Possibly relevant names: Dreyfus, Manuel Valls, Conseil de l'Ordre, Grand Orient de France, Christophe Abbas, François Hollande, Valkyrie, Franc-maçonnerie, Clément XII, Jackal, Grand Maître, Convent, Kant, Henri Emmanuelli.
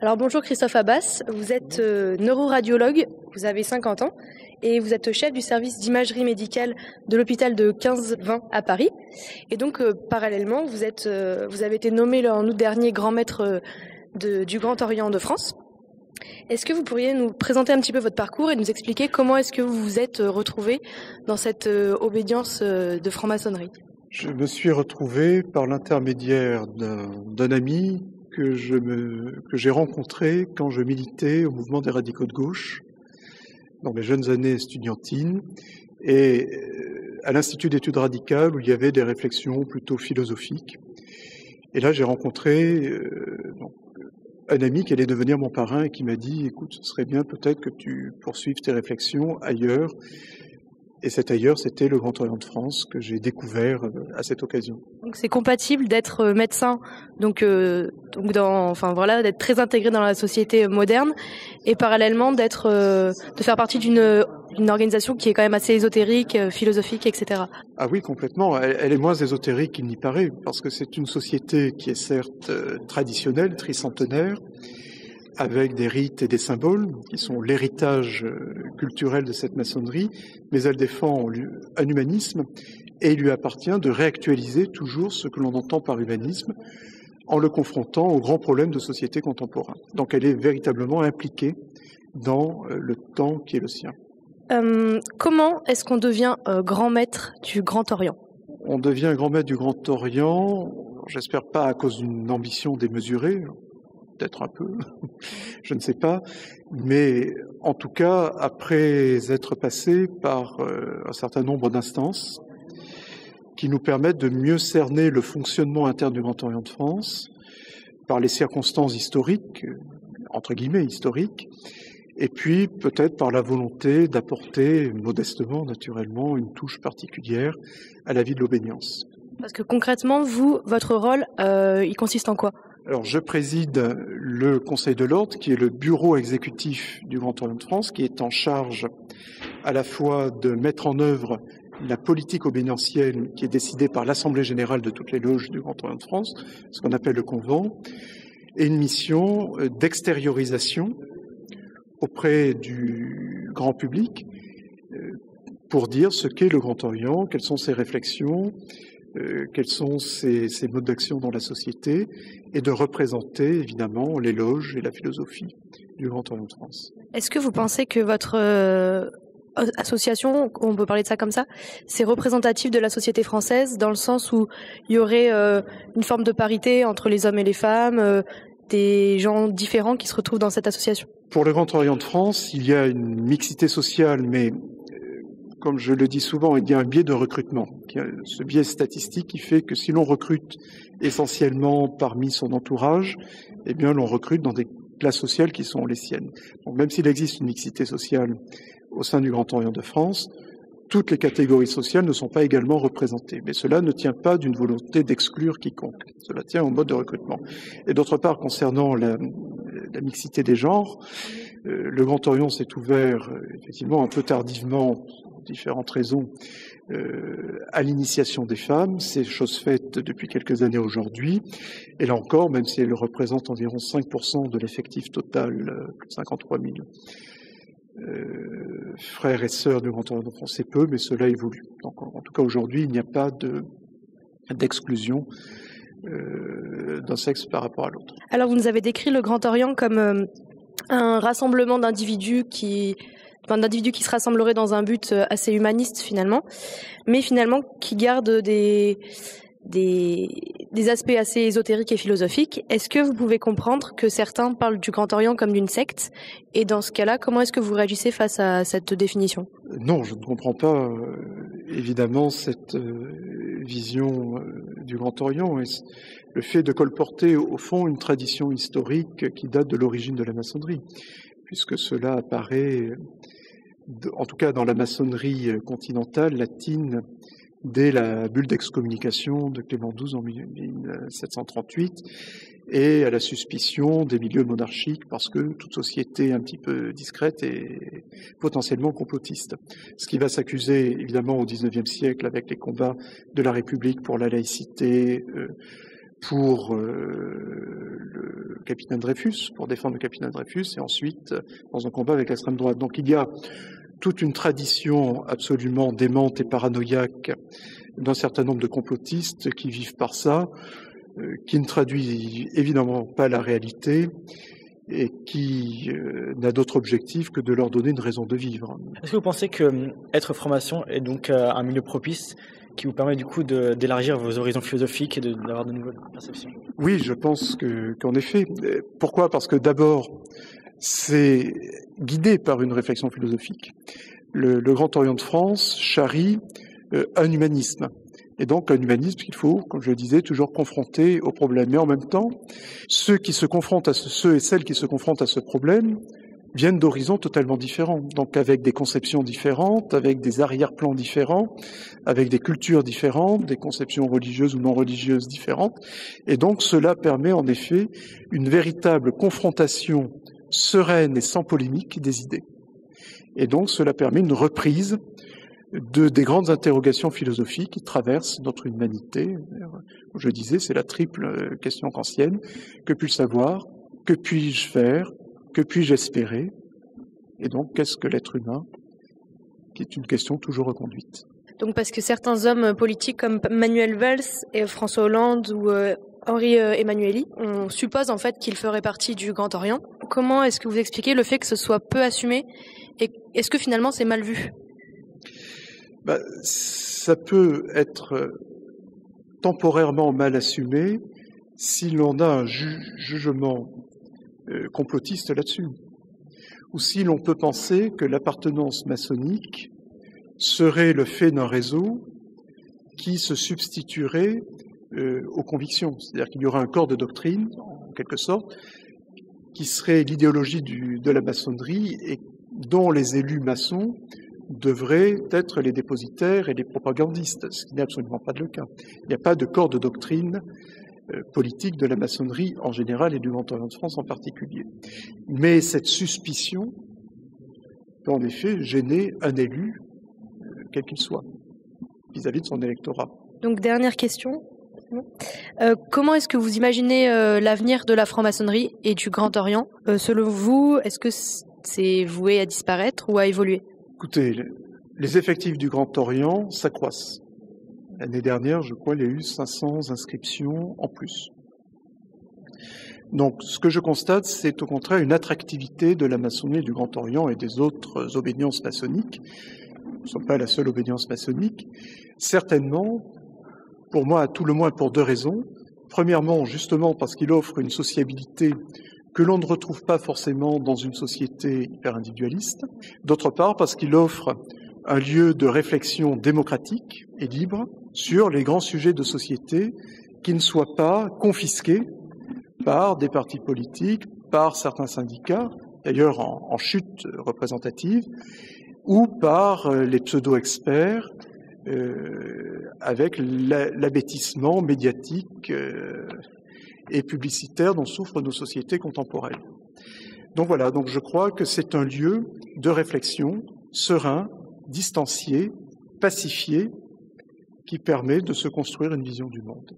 Alors bonjour Christophe Abbas, vous êtes neuroradiologue, vous avez 50 ans et vous êtes chef du service d'imagerie médicale de l'hôpital de 15-20 à Paris. Et donc parallèlement, vous avez été nommé en août dernier Grand Maître du Grand Orient de France. Est-ce que vous pourriez nous présenter un petit peu votre parcours et nous expliquer comment est-ce que vous vous êtes retrouvé dans cette obédience de franc-maçonnerie? Je me suis retrouvé par l'intermédiaire d'un ami que j'ai rencontré quand je militais au mouvement des radicaux de gauche dans mes jeunes années estudiantines et à l'Institut d'études radicales où il y avait des réflexions plutôt philosophiques. Et là, j'ai rencontré un ami qui allait devenir mon parrain et qui m'a dit « Écoute, ce serait bien peut-être que tu poursuives tes réflexions ailleurs ». Et cet ailleurs, c'était le Grand Orient de France que j'ai découvert à cette occasion. Donc c'est compatible d'être médecin, d'être très intégré dans la société moderne, et parallèlement de faire partie d'une organisation qui est quand même assez ésotérique, philosophique, etc. Ah oui, complètement. Elle est moins ésotérique qu'il n'y paraît, parce que c'est une société qui est certes traditionnelle, tricentenaire, avec des rites et des symboles qui sont l'héritage culturel de cette maçonnerie, mais elle défend un humanisme et il lui appartient de réactualiser toujours ce que l'on entend par humanisme en le confrontant aux grands problèmes de société contemporain. Donc elle est véritablement impliquée dans le temps qui est le sien. Comment est-ce qu'on devient grand maître du Grand Orient? On devient grand maître du Grand Orient, j'espère pas à cause d'une ambition démesurée, peut-être un peu, je ne sais pas, mais en tout cas, après être passé par un certain nombre d'instances qui nous permettent de mieux cerner le fonctionnement interne du Grand Orient de France par les circonstances historiques, entre guillemets historiques, et puis peut-être par la volonté d'apporter modestement, naturellement, une touche particulière à la vie de l'obédience. Parce que concrètement, vous, votre rôle, il consiste en quoi ? Alors, je préside le Conseil de l'Ordre, qui est le bureau exécutif du Grand Orient de France, qui est en charge à la fois de mettre en œuvre la politique obédientielle qui est décidée par l'Assemblée Générale de toutes les loges du Grand Orient de France, ce qu'on appelle le Convent, et une mission d'extériorisation auprès du grand public pour dire ce qu'est le Grand Orient, quelles sont ses réflexions, quels sont ces modes d'action dans la société, et de représenter évidemment l'éloge et la philosophie du Grand Orient de France. Est-ce que vous pensez que votre association, on peut parler de ça comme ça, c'est représentatif de la société française, dans le sens où il y aurait une forme de parité entre les hommes et les femmes, des gens différents qui se retrouvent dans cette association? Pour le Grand Orient de France, il y a une mixité sociale, mais comme je le dis souvent, il y a un biais de recrutement, ce biais statistique qui fait que si l'on recrute essentiellement parmi son entourage, eh bien l'on recrute dans des classes sociales qui sont les siennes. Donc, même s'il existe une mixité sociale au sein du Grand Orient de France, toutes les catégories sociales ne sont pas également représentées. Mais cela ne tient pas d'une volonté d'exclure quiconque. Cela tient au mode de recrutement. Et d'autre part, concernant la mixité des genres, le Grand Orient s'est ouvert effectivement un peu tardivement, différentes raisons, à l'initiation des femmes. C'est chose faite depuis quelques années aujourd'hui. Et là encore, même si elle représente environ 5% de l'effectif total, plus de 53 000 frères et sœurs du Grand Orient de France, c'est peu, mais cela évolue. Donc, en tout cas, aujourd'hui, il n'y a pas d'exclusion d'un sexe par rapport à l'autre. Alors, vous nous avez décrit le Grand Orient comme un rassemblement d'individus qui se rassembleraient dans un but assez humaniste finalement, mais finalement qui gardent des aspects assez ésotériques et philosophiques. Est-ce que vous pouvez comprendre que certains parlent du Grand Orient comme d'une secte? Et dans ce cas-là, comment est-ce que vous réagissez face à cette définition? Non, je ne comprends pas évidemment cette vision du Grand Orient. Et le fait de colporter au fond une tradition historique qui date de l'origine de la maçonnerie, puisque cela apparaît, en tout cas dans la maçonnerie continentale latine, dès la bulle d'excommunication de Clément XII en 1738, et à la suspicion des milieux monarchiques, parce que toute société un petit peu discrète est potentiellement complotiste. Ce qui va s'accuser évidemment au XIXe siècle avec les combats de la République pour la laïcité, pour le capitaine Dreyfus, pour défendre le capitaine Dreyfus, et ensuite dans un combat avec l'extrême droite. Donc il y a toute une tradition absolument démente et paranoïaque d'un certain nombre de complotistes qui vivent par ça, qui ne traduit évidemment pas la réalité et qui n'a d'autre objectif que de leur donner une raison de vivre. Est-ce que vous pensez qu'être franc-maçon est donc un milieu propice qui vous permet du coup d'élargir vos horizons philosophiques et d'avoir de nouvelles perceptions? Oui, je pense qu'en effet. Pourquoi? Parce que d'abord, c'est guidé par une réflexion philosophique. Le Grand Orient de France charrie un humanisme. Et donc un humanisme qu'il faut, comme je le disais, toujours confronter au problème. Mais en même temps, ceux et celles qui se confrontent à ce problème viennent d'horizons totalement différents, donc avec des conceptions différentes, avec des arrière-plans différents, avec des cultures différentes, des conceptions religieuses ou non religieuses différentes. Et donc cela permet en effet une véritable confrontation sereine et sans polémique des idées. Et donc cela permet une reprise des grandes interrogations philosophiques qui traversent notre humanité. Je disais, c'est la triple question kantienne. Que puis-je savoir? Que puis-je faire? Que puis-je espérer? Et donc, qu'est-ce que l'être humain? Qui est une question toujours reconduite. Donc, parce que certains hommes politiques comme Manuel Valls et François Hollande ou Henri Emmanuelli, on suppose en fait qu'ils feraient partie du Grand Orient. Comment est-ce que vous expliquez le fait que ce soit peu assumé? Et est-ce que finalement c'est mal vu? Ben, ça peut être temporairement mal assumé si l'on a un jugement complotiste là-dessus, ou si l'on peut penser que l'appartenance maçonnique serait le fait d'un réseau qui se substituerait aux convictions, c'est-à-dire qu'il y aurait un corps de doctrine, en quelque sorte, qui serait l'idéologie de la maçonnerie et dont les élus maçons devraient être les dépositaires et les propagandistes, ce qui n'est absolument pas le cas. Il n'y a pas de corps de doctrine politique de la maçonnerie en général et du Grand Orient de France en particulier. Mais cette suspicion peut en effet gêner un élu, quel qu'il soit, vis-à-vis de son électorat. Donc dernière question, comment est-ce que vous imaginez l'avenir de la franc-maçonnerie et du Grand Orient? Selon vous, est-ce que c'est voué à disparaître ou à évoluer? Écoutez, les effectifs du Grand Orient s'accroissent. L'année dernière, je crois, il y a eu 500 inscriptions en plus. Donc, ce que je constate, c'est au contraire une attractivité de la maçonnerie du Grand Orient et des autres obédiences maçonniques. Nous ne sommes pas la seule obédience maçonnique. Certainement, pour moi, à tout le moins pour deux raisons. Premièrement, justement, parce qu'il offre une sociabilité que l'on ne retrouve pas forcément dans une société hyper-individualiste. D'autre part, parce qu'il offre un lieu de réflexion démocratique et libre sur les grands sujets de société qui ne soient pas confisqués par des partis politiques, par certains syndicats, d'ailleurs en chute représentative, ou par les pseudo-experts avec l'abêtissement médiatique et publicitaire dont souffrent nos sociétés contemporaines. Donc voilà, donc je crois que c'est un lieu de réflexion serein, distancié, pacifié, qui permet de se construire une vision du monde.